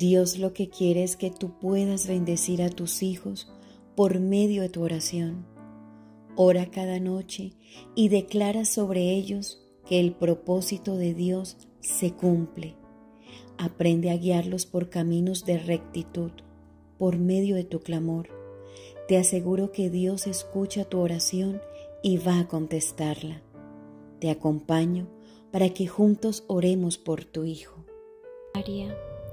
Dios lo que quiere es que tú puedas bendecir a tus hijos por medio de tu oración. Ora cada noche y declara sobre ellos que el propósito de Dios se cumple. Aprende a guiarlos por caminos de rectitud por medio de tu clamor. Te aseguro que Dios escucha tu oración y va a contestarla. Te acompaño para que juntos oremos por tu hijo. María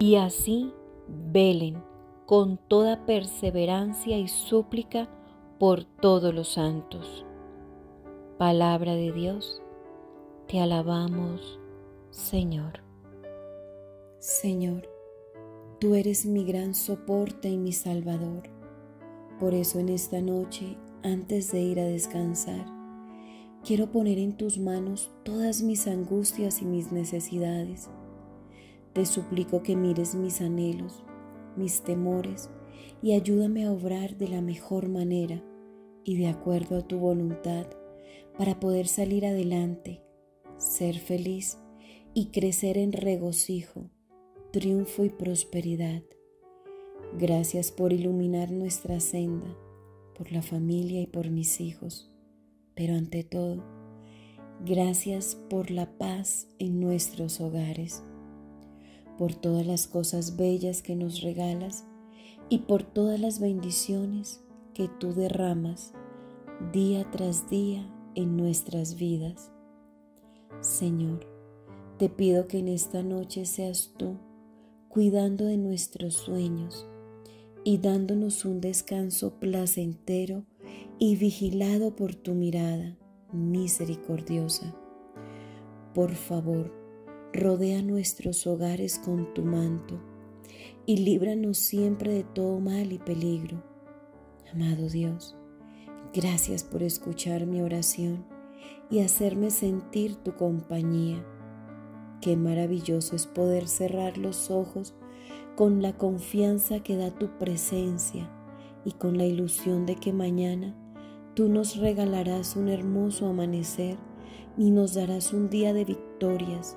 Y así velen con toda perseverancia y súplica por todos los santos. Palabra de Dios, te alabamos, Señor. Señor, tú eres mi gran soporte y mi Salvador. Por eso en esta noche, antes de ir a descansar, quiero poner en tus manos todas mis angustias y mis necesidades. Te suplico que mires mis anhelos, mis temores, y ayúdame a obrar de la mejor manera y de acuerdo a tu voluntad para poder salir adelante, ser feliz y crecer en regocijo, triunfo y prosperidad. Gracias por iluminar nuestra senda, por la familia y por mis hijos, pero ante todo, gracias por la paz en nuestros hogares, por todas las cosas bellas que nos regalas y por todas las bendiciones que tú derramas día tras día en nuestras vidas. Señor, te pido que en esta noche seas tú cuidando de nuestros sueños y dándonos un descanso placentero y vigilado por tu mirada misericordiosa. Por favor, rodea nuestros hogares con tu manto y líbranos siempre de todo mal y peligro. Amado Dios, gracias por escuchar mi oración y hacerme sentir tu compañía. Qué maravilloso es poder cerrar los ojos con la confianza que da tu presencia y con la ilusión de que mañana tú nos regalarás un hermoso amanecer y nos darás un día de victorias,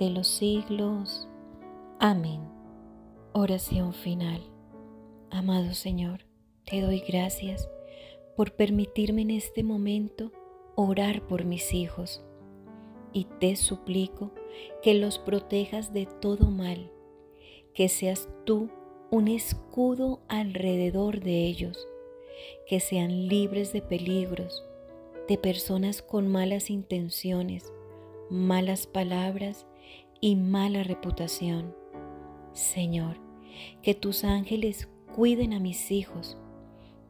de los siglos. Amén. Oración final. Amado Señor, te doy gracias por permitirme en este momento orar por mis hijos, y te suplico que los protejas de todo mal, que seas tú un escudo alrededor de ellos, que sean libres de peligros, de personas con malas intenciones, malas palabras y mala reputación. Señor, que tus ángeles cuiden a mis hijos,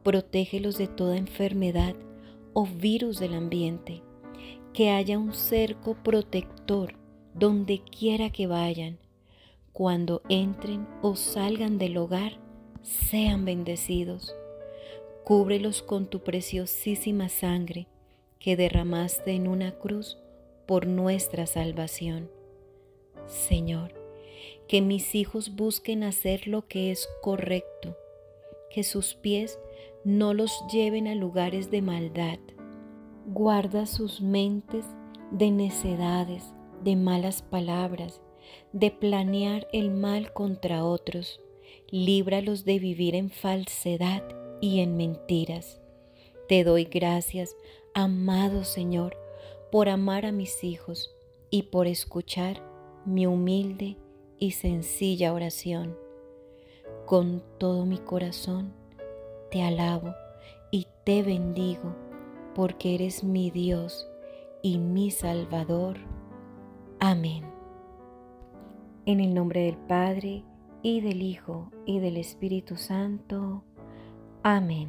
protégelos de toda enfermedad o virus del ambiente, que haya un cerco protector donde quiera que vayan. Cuando entren o salgan del hogar, sean bendecidos. Cúbrelos con tu preciosísima sangre que derramaste en una cruz por nuestra salvación. Señor, que mis hijos busquen hacer lo que es correcto, que sus pies no los lleven a lugares de maldad. Guarda sus mentes de necedades, de malas palabras, de planear el mal contra otros. Líbralos de vivir en falsedad y en mentiras. Te doy gracias, amado Señor, por amar a mis hijos y por escuchar mi humilde y sencilla oración. Con todo mi corazón te alabo y te bendigo, porque eres mi Dios y mi Salvador. Amén. En el nombre del Padre, y del Hijo, y del Espíritu Santo. Amén.